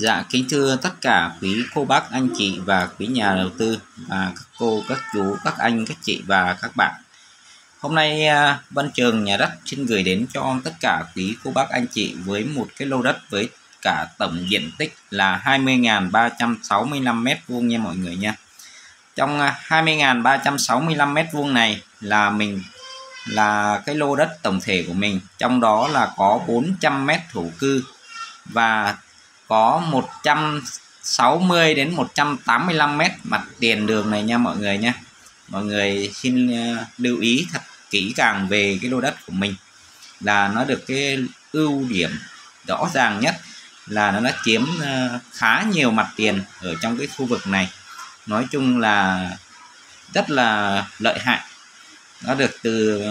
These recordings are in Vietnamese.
Dạ, kính thưa tất cả quý cô bác, anh chị và quý nhà đầu tư, các cô, các chú, các anh, các chị và các bạn. Hôm nay Vân Trường Nhà Đất xin gửi đến cho tất cả quý cô bác, anh chị với một cái lô đất với cả tổng diện tích là 20.365 m² nha mọi người nha. Trong 20.365 m² này là cái lô đất tổng thể của mình, trong đó là có 400 m thổ cư và có 160 đến 185 m mặt tiền đường này nha mọi người nhé. Mọi người xin lưu ý thật kỹ càng về cái lô đất của mình, là nó được cái ưu điểm rõ ràng nhất là nó đã chiếm khá nhiều mặt tiền ở trong cái khu vực này. Nói chung là rất là lợi hại. Nó được từ,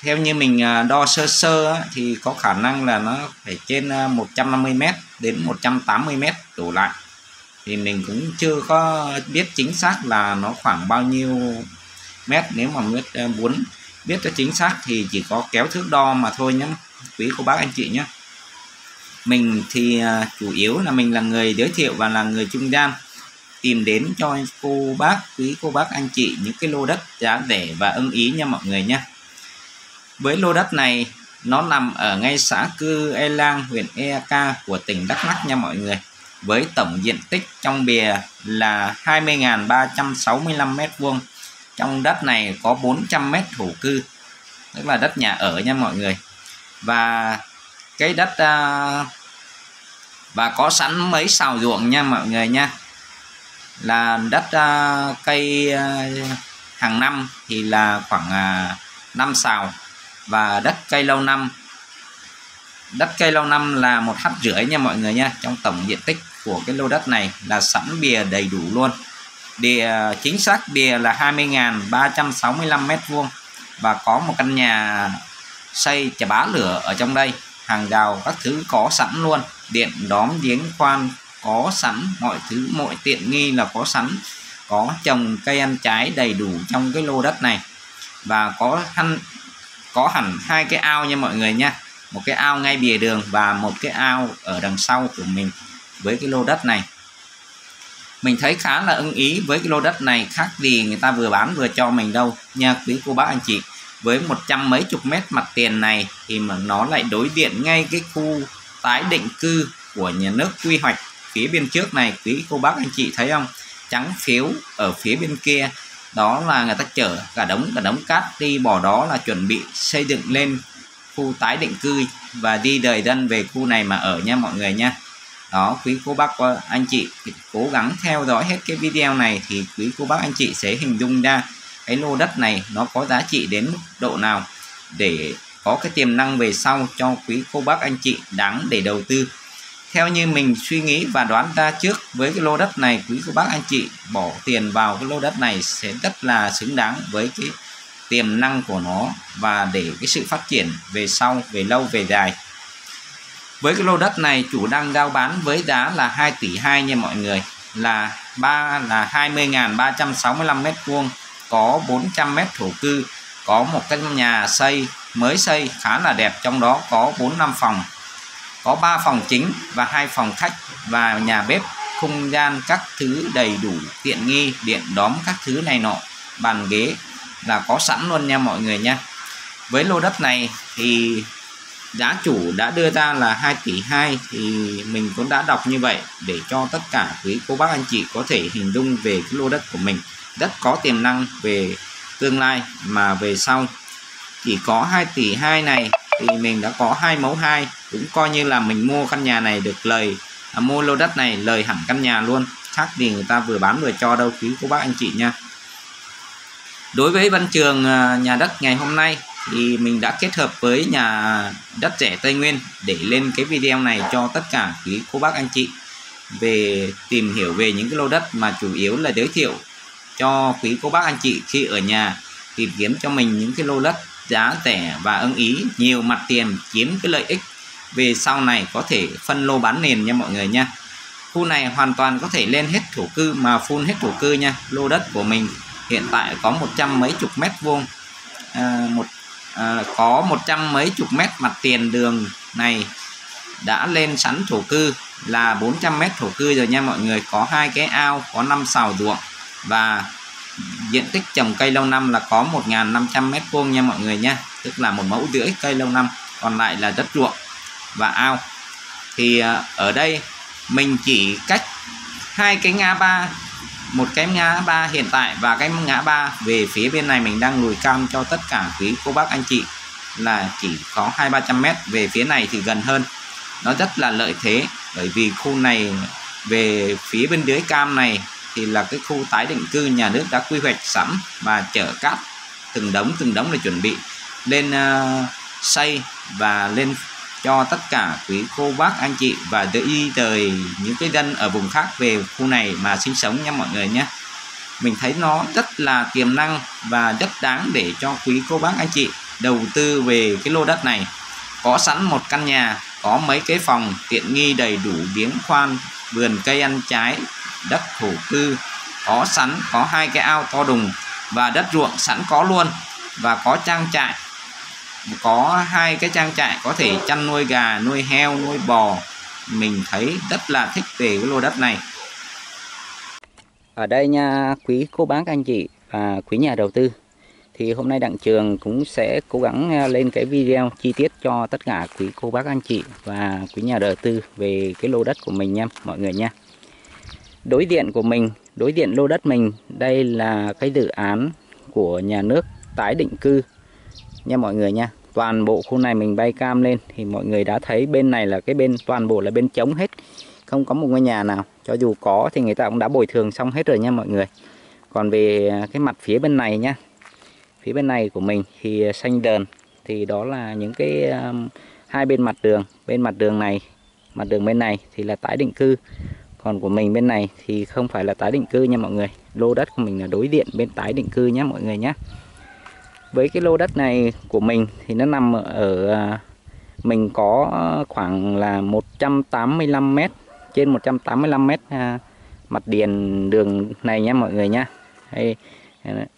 theo như mình đo sơ sơ thì có khả năng là nó phải trên 150 m đến 180 m đổ lại, thì mình cũng chưa có biết chính xác là nó khoảng bao nhiêu mét. Nếu mà muốn biết cho chính xác thì chỉ có kéo thước đo mà thôi nhé quý cô bác, anh chị nhé. Mình thì chủ yếu là mình là người giới thiệu và là người trung gian tìm đến cho cô bác, quý cô bác, anh chị những cái lô đất giá rẻ và ưng ý nha mọi người nhé. Với lô đất này nó nằm ở ngay xã Cư E Lang, huyện Eka của tỉnh Đắk Lắk nha mọi người, với tổng diện tích trong bìa là 20.365 m². Trong đất này có 400 m thổ cư, tức là đất nhà ở nha mọi người, và cái đất và có sẵn mấy sào ruộng nha mọi người nha. Là đất cây hàng năm thì là khoảng 5 sào, và đất cây lâu năm là 1,5 ha nha mọi người nha. Trong tổng diện tích của cái lô đất này là sẵn bìa đầy đủ luôn, địa chính xác bìa là 20.365 m², và có một căn nhà xây chả bá lửa ở trong đây, hàng rào các thứ có sẵn luôn, điện đóm giếng khoan có sẵn, mọi thứ mọi tiện nghi là có sẵn. Có trồng cây ăn trái đầy đủ trong cái lô đất này, và có hẳn 2 cái ao nha mọi người nha, một cái ao ngay bìa đường và một cái ao ở đằng sau của mình. Với cái lô đất này mình thấy khá là ưng ý. Với cái lô đất này khác gì người ta vừa bán vừa cho mình đâu nha quý cô bác, anh chị. Với 100 mấy chục mét mặt tiền này thì mà nó lại đối diện ngay cái khu tái định cư của nhà nước quy hoạch phía bên trước này, quý cô bác, anh chị thấy không? Trắng phiếu ở phía bên kia đó là người ta chở cả đống cát đi bỏ, đó là chuẩn bị xây dựng lên khu tái định cư và di dời dân về khu này mà ở nha mọi người nha. Đó, quý cô bác, anh chị cố gắng theo dõi hết cái video này thì quý cô bác, anh chị sẽ hình dung ra cái lô đất này nó có giá trị đến mức độ nào, để có cái tiềm năng về sau cho quý cô bác, anh chị đáng để đầu tư. Theo như mình suy nghĩ và đoán ra trước, với cái lô đất này quý cô bác, anh chị bỏ tiền vào cái lô đất này sẽ rất là xứng đáng với cái tiềm năng của nó, và để cái sự phát triển về sau, về lâu về dài. Với cái lô đất này chủ đang giao bán với giá là 2,2 tỷ nha mọi người, là 20.365 m², có 400 m thổ cư, có một căn nhà xây mới xây khá là đẹp, trong đó có 4-5 phòng, có 3 phòng chính và 2 phòng khách và nhà bếp, không gian các thứ đầy đủ tiện nghi, điện đóm các thứ này nọ, bàn ghế là có sẵn luôn nha mọi người nha. Với lô đất này thì giá chủ đã đưa ra là 2,2 tỷ, thì mình cũng đã đọc như vậy để cho tất cả quý cô bác, anh chị có thể hình dung về cái lô đất của mình rất có tiềm năng về tương lai mà về sau. Chỉ có 2,2 tỷ này thì mình đã có 2 mẫu 2, cũng coi như là mình mua căn nhà này được lời, mua lô đất này lời hẳn căn nhà luôn, khác gì người ta vừa bán vừa cho đâu quý cô bác, anh chị nha. Đối với Vân Trường Nhà Đất ngày hôm nay thì mình đã kết hợp với Nhà Đất rẻ Tây Nguyên để lên cái video này cho tất cả quý cô bác, anh chị về tìm hiểu về những cái lô đất mà chủ yếu là giới thiệu cho quý cô bác, anh chị khi ở nhà, tìm kiếm cho mình những cái lô đất giá rẻ và ưng ý, nhiều mặt tiền, chiếm cái lợi ích về sau này có thể phân lô bán nền nha mọi người nha. Khu này hoàn toàn có thể lên hết thổ cư mà phun hết thổ cư nha. Lô đất của mình hiện tại có 100 mấy chục mét vuông, có 100 mấy chục mét mặt tiền đường này đã lên sẵn thổ cư, là 400 mét thổ cư rồi nha mọi người. Có hai cái ao, có 5 sào ruộng và diện tích trồng cây lâu năm là có 1.500 mét vuông nha mọi người nha, tức là 1,5 mẫu cây lâu năm, còn lại là đất ruộng và ao. Thì ở đây mình chỉ cách hai cái ngã ba, một cái ngã ba hiện tại và cái ngã ba về phía bên này mình đang lùi cam cho tất cả quý cô bác anh chị là chỉ có 200-300 mét, về phía này thì gần hơn. Nó rất là lợi thế bởi vì khu này về phía bên dưới cam này thì là cái khu tái định cư nhà nước đã quy hoạch sẵn và chở cát từng đống để chuẩn bị lên xây và lên cho tất cả quý cô bác anh chị và đi tới những cái dân ở vùng khác về khu này mà sinh sống nha mọi người nhé. Mình thấy nó rất là tiềm năng và rất đáng để cho quý cô bác anh chị đầu tư về cái lô đất này. Có sẵn một căn nhà, có mấy cái phòng tiện nghi đầy đủ, giếng khoan, vườn cây ăn trái, đất thổ cư có sẵn, có hai cái ao to đùng và đất ruộng sẵn có luôn, và có trang trại, có hai cái trang trại có thể chăn nuôi gà, nuôi heo, nuôi bò. Mình thấy rất là thích về cái lô đất này. Ở đây nha quý cô bác anh chị và quý nhà đầu tư, thì hôm nay Đặng Trường cũng sẽ cố gắng lên cái video chi tiết cho tất cả quý cô bác anh chị và quý nhà đầu tư về cái lô đất của mình nha mọi người nha. Đối diện của mình, đối diện lô đất mình, đây là cái dự án của nhà nước tái định cư nha mọi người nha. Toàn bộ khu này mình bay cam lên thì mọi người đã thấy bên này là cái bên toàn bộ là bên trống hết, không có một ngôi nhà nào. Cho dù có thì người ta cũng đã bồi thường xong hết rồi nha mọi người. Còn về cái mặt phía bên này nha, phía bên này của mình thì xanh đờn, thì đó là những cái hai bên mặt đường. Bên mặt đường này, mặt đường bên này thì là tái định cư, còn của mình bên này thì không phải là tái định cư nha mọi người. Lô đất của mình là đối diện bên tái định cư nhé mọi người nhé. Với cái lô đất này của mình thì nó nằm ở, mình có khoảng là 185 m, trên 185 m mặt tiền đường này nha mọi người nha.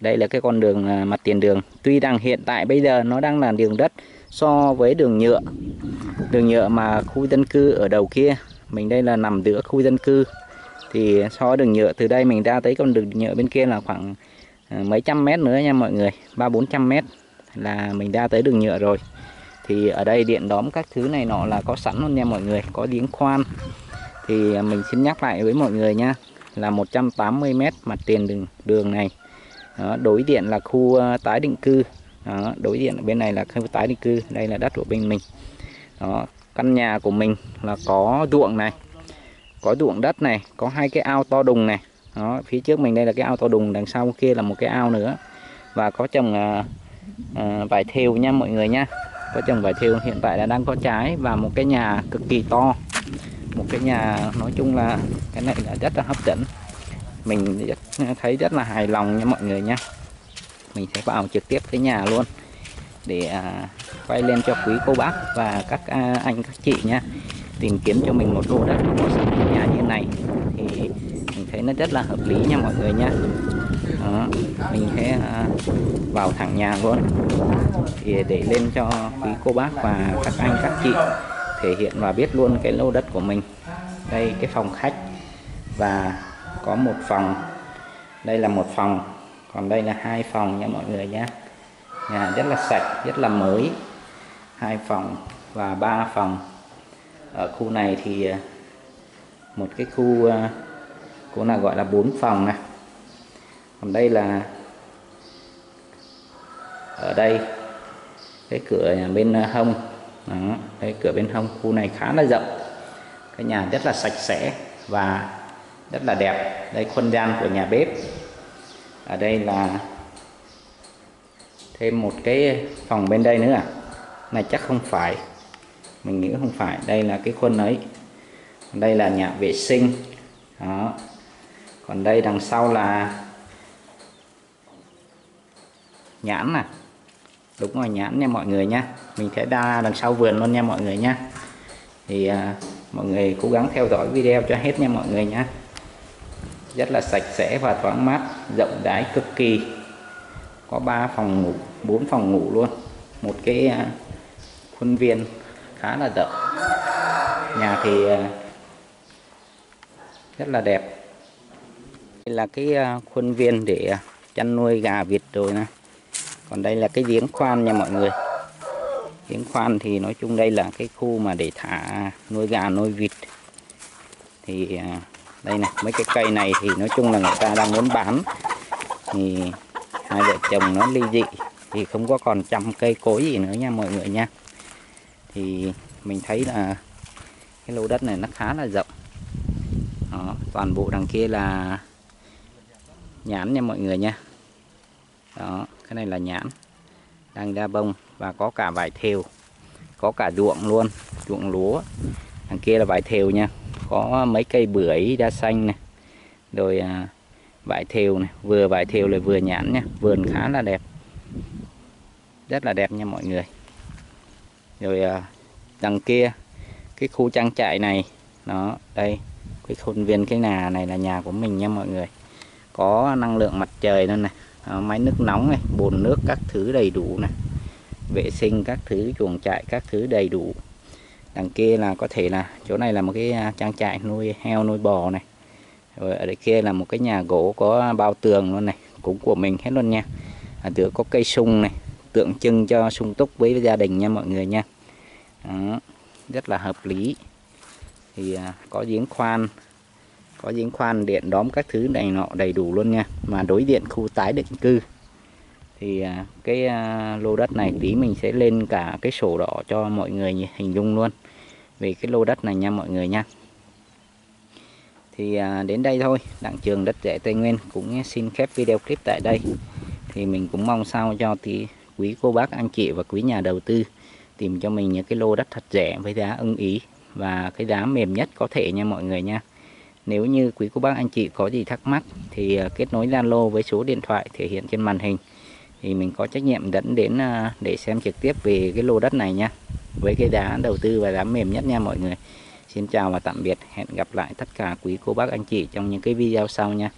Đây là cái con đường mặt tiền đường. Tuy rằng hiện tại bây giờ nó đang là đường đất so với đường nhựa mà khu dân cư ở đầu kia. Mình đây là nằm giữa khu dân cư, thì so với đường nhựa từ đây mình ra tới con đường nhựa bên kia là khoảng mấy trăm mét nữa nha mọi người, 300-400 mét là mình ra tới đường nhựa rồi. Thì ở đây điện đóm các thứ này nọ là có sẵn luôn nha mọi người, có giếng khoan. Thì mình xin nhắc lại với mọi người nha, là 180 m mặt tiền đường này. Đó, đối diện là khu tái định cư. Đó, đối diện bên này là khu tái định cư, đây là đất của bên mình. Đó, căn nhà của mình là có ruộng này, có ruộng đất này, có hai cái ao to đùng này. Đó, phía trước mình đây là cái ao to đùng, đằng sau kia là một cái ao nữa, và có trồng vải thêu nha mọi người nha, có trồng vải thêu. Hiện tại là đang có trái, và một cái nhà cực kỳ to, một cái nhà, nói chung là cái này là rất là hấp dẫn, mình thấy rất là hài lòng nha mọi người nha. Mình sẽ vào trực tiếp cái nhà luôn để quay lên cho quý cô bác và các anh các chị nha, tìm kiếm cho mình một lô đất có sẵn nhà như này thì mình thấy nó rất là hợp lý nha mọi người nha. Đó, mình sẽ vào thẳng nhà luôn để lên cho quý cô bác và các anh các chị thể hiện và biết luôn cái lô đất của mình. Đây cái phòng khách, và có một phòng, đây là một phòng, còn đây là hai phòng nha mọi người nha. Nhà rất là sạch, rất là mới, hai phòng và ba phòng. Ở khu này thì một cái khu cũng là gọi là 4 phòng này. Còn đây là ở đây cái cửa bên hông. Đó, cái cửa bên hông khu này khá là rộng, cái nhà rất là sạch sẽ và rất là đẹp. Đây khuôn gian của nhà bếp, ở đây là thêm một cái phòng bên đây nữa à? Này chắc không phải, mình nghĩ không phải. Đây là cái khuôn ấy, đây là nhà vệ sinh. Đó, còn đây đằng sau là nhãn à, đúng rồi, nhãn nha mọi người nha. Mình sẽ ra đằng sau vườn luôn nha mọi người nha. Thì mọi người cố gắng theo dõi video cho hết nha mọi người nha. Rất là sạch sẽ và thoáng mát, rộng rãi cực kỳ. Có 3 phòng ngủ, 4 phòng ngủ luôn. Một cái khuôn viên khá là rộng. Nhà thì rất là đẹp. Đây là cái khuôn viên để chăn nuôi gà vịt rồi nè. Còn đây là cái giếng khoan nha mọi người. Giếng khoan thì nói chung đây là cái khu mà để thả nuôi gà nuôi vịt. Thì đây này, mấy cái cây này thì nói chung là người ta đang muốn bán. Thì hai vợ chồng nó ly dị thì không có còn chăm cây cối gì nữa nha mọi người nha. Thì mình thấy là cái lô đất này nó khá là rộng. Đó, toàn bộ đằng kia là nhãn nha mọi người nha. Đó, cái này là nhãn đang ra bông và có cả vải thều, có cả ruộng luôn, ruộng lúa. Đằng kia là vải thều nha, có mấy cây bưởi da xanh này, rồi vải thều này, vừa vải thều lại vừa nhãn nha, vườn khá là đẹp, rất là đẹp nha mọi người. Rồi đằng kia cái khu trang trại này, nó đây cái khuôn viên cái nhà này là nhà của mình nha mọi người. Có năng lượng mặt trời luôn này, máy nước nóng này, bồn nước các thứ đầy đủ này, vệ sinh các thứ, chuồng trại các thứ đầy đủ. Đằng kia là có thể là chỗ này là một cái trang trại nuôi heo nuôi bò này. Rồi ở đây kia là một cái nhà gỗ có bao tường luôn này, cũng của mình hết luôn nha. Tựa có cây sung này, tượng trưng cho sung túc với gia đình nha mọi người nha. Đó, rất là hợp lý. Thì có giếng khoan, có giếng khoan điện đóm các thứ này nọ đầy đủ luôn nha. Mà đối diện khu tái định cư. Thì cái lô đất này tí mình sẽ lên cả cái sổ đỏ cho mọi người hình dung luôn về cái lô đất này nha mọi người nha. Thì đến đây thôi, Đặng Trường Đất Rẻ Tây Nguyên cũng xin khép video clip tại đây. Thì mình cũng mong sao cho tí quý cô bác anh chị và quý nhà đầu tư tìm cho mình những cái lô đất thật rẻ với giá ưng ý và cái giá mềm nhất có thể nha mọi người nha. Nếu như quý cô bác anh chị có gì thắc mắc thì kết nối Zalo với số điện thoại thể hiện trên màn hình, thì mình có trách nhiệm dẫn đến để xem trực tiếp về cái lô đất này nha, với cái giá đầu tư và giá mềm nhất nha mọi người. Xin chào và tạm biệt, hẹn gặp lại tất cả quý cô bác anh chị trong những cái video sau nha.